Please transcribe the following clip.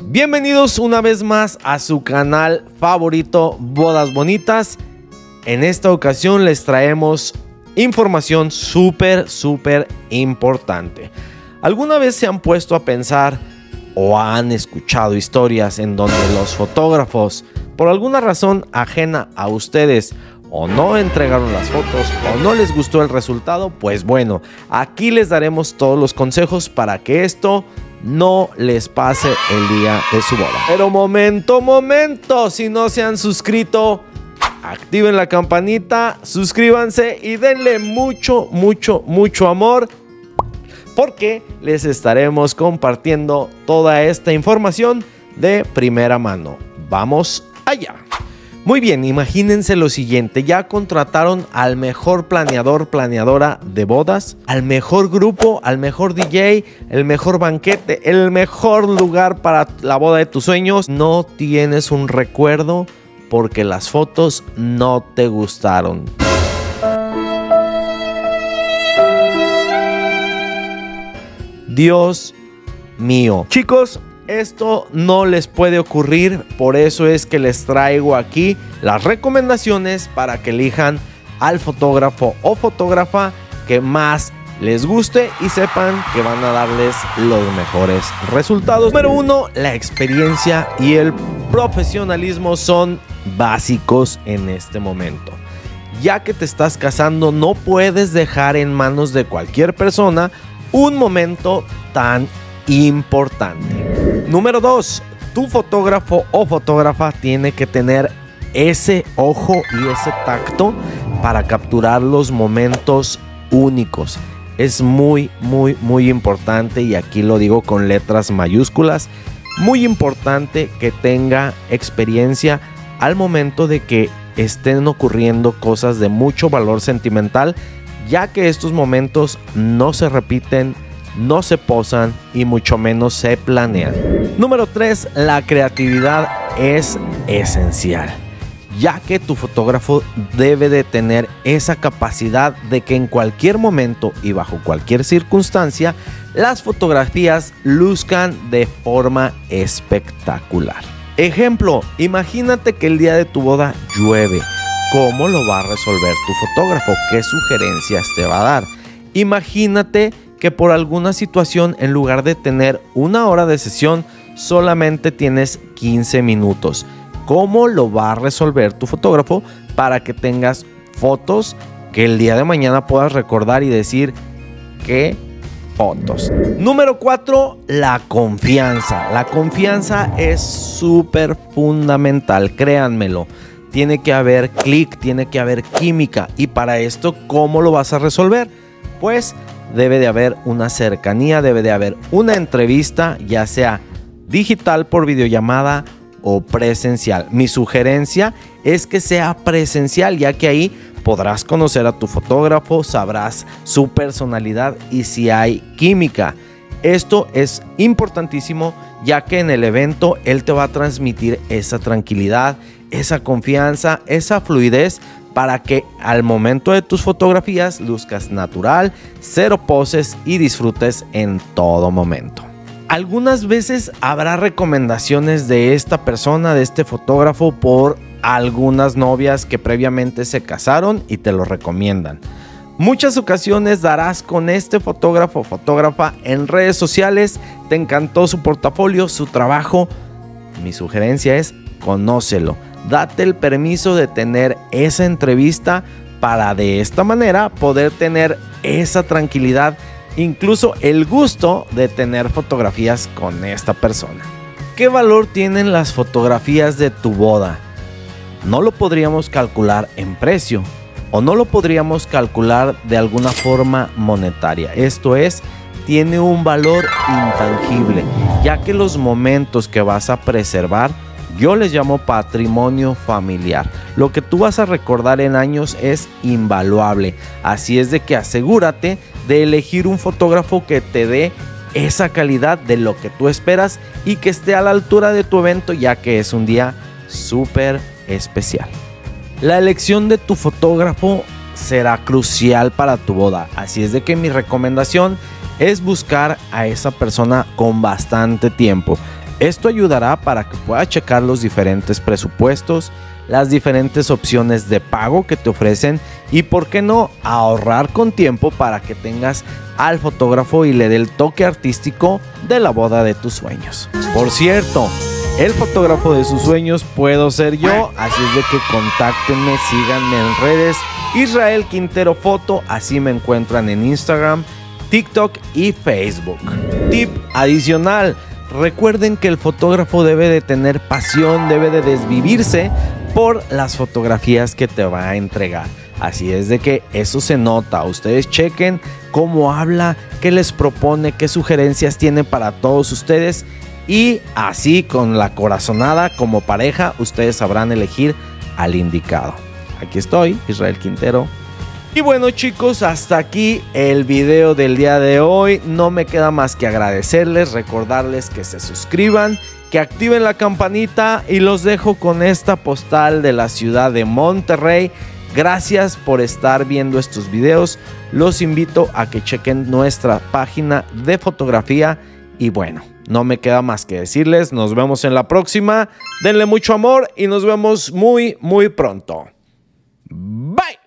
Bienvenidos una vez más a su canal favorito, Bodas Bonitas. En esta ocasión les traemos información súper importante. ¿Alguna vez se han puesto a pensar o han escuchado historias en donde los fotógrafos, por alguna razón ajena a ustedes, o no entregaron las fotos o no les gustó el resultado? Pues bueno, aquí les daremos todos los consejos para que esto no les pase el día de su boda. Pero momento, si no se han suscrito, activen la campanita, suscríbanse y denle mucho amor, porque les estaremos compartiendo toda esta información de primera mano. Vamos allá. Muy bien, imagínense lo siguiente: ya contrataron al mejor planeador, planeadora de bodas, al mejor grupo, al mejor DJ, el mejor banquete, el mejor lugar para la boda de tus sueños. No tienes un recuerdo porque las fotos no te gustaron. Dios mío. Chicos, esto no les puede ocurrir, por eso es que les traigo aquí las recomendaciones para que elijan al fotógrafo o fotógrafa que más les guste y sepan que van a darles los mejores resultados. Número 1, la experiencia y el profesionalismo son básicos en este momento. Ya que te estás casando, no puedes dejar en manos de cualquier persona un momento tan importante. Número 2, tu fotógrafo o fotógrafa tiene que tener ese ojo y ese tacto para capturar los momentos únicos. Es muy importante, y aquí lo digo con letras mayúsculas, muy importante que tenga experiencia al momento de que estén ocurriendo cosas de mucho valor sentimental, ya que estos momentos no se repiten, no se posan y mucho menos se planean. Número 3, la creatividad es esencial, ya que tu fotógrafo debe de tener esa capacidad de que en cualquier momento y bajo cualquier circunstancia las fotografías luzcan de forma espectacular. Ejemplo, imagínate que el día de tu boda llueve. ¿Cómo lo va a resolver tu fotógrafo? ¿Qué sugerencias te va a dar? Imagínate que por alguna situación, en lugar de tener una hora de sesión, solamente tienes 15 minutos. ¿Cómo lo va a resolver tu fotógrafo para que tengas fotos que el día de mañana puedas recordar y decir qué fotos? Número 4, la confianza. La confianza es súper fundamental, créanmelo. Tiene que haber clic, tiene que haber química. Y para esto, ¿cómo lo vas a resolver? Pues debe de haber una cercanía, debe de haber una entrevista, ya sea digital por videollamada o presencial. Mi sugerencia es que sea presencial, ya que ahí podrás conocer a tu fotógrafo, sabrás su personalidad y si hay química. Esto es importantísimo, ya que en el evento él te va a transmitir esa tranquilidad, esa confianza, esa fluidez, para que al momento de tus fotografías luzcas natural, cero poses y disfrutes en todo momento. Algunas veces habrá recomendaciones de esta persona, de este fotógrafo, por algunas novias que previamente se casaron y te lo recomiendan. Muchas ocasiones darás con este fotógrafo o fotógrafa en redes sociales, te encantó su portafolio, su trabajo. Mi sugerencia es conócelo. Date el permiso de tener esa entrevista para de esta manera poder tener esa tranquilidad, incluso el gusto de tener fotografías con esta persona. ¿Qué valor tienen las fotografías de tu boda? No lo podríamos calcular en precio o no lo podríamos calcular de alguna forma monetaria. Esto es, tiene un valor intangible, ya que los momentos que vas a preservar, yo les llamo patrimonio familiar. Lo que tú vas a recordar en años es invaluable. Así es de que asegúrate de elegir un fotógrafo que te dé esa calidad de lo que tú esperas y que esté a la altura de tu evento, ya que es un día súper especial. La elección de tu fotógrafo será crucial para tu boda. Así es de que mi recomendación es buscar a esa persona con bastante tiempo. Esto ayudará para que puedas checar los diferentes presupuestos, las diferentes opciones de pago que te ofrecen y, por qué no, ahorrar con tiempo para que tengas al fotógrafo y le dé el toque artístico de la boda de tus sueños. Por cierto, el fotógrafo de sus sueños puedo ser yo, así es de que contáctenme, síganme en redes. Israel Quintero Foto, así me encuentran en Instagram, TikTok y Facebook. Tip adicional, recuerden que el fotógrafo debe de tener pasión, debe de desvivirse por las fotografías que te va a entregar. Así es de que eso se nota. Ustedes chequen cómo habla, qué les propone, qué sugerencias tiene para todos ustedes. Y así, con la corazonada como pareja, ustedes sabrán elegir al indicado. Aquí estoy, Israel Quintero. Y bueno, chicos, hasta aquí el video del día de hoy. No me queda más que agradecerles, recordarles que se suscriban, que activen la campanita, y los dejo con esta postal de la ciudad de Monterrey. Gracias por estar viendo estos videos. Los invito a que chequen nuestra página de fotografía. Y bueno, no me queda más que decirles, nos vemos en la próxima. Denle mucho amor y nos vemos muy, muy pronto. Bye.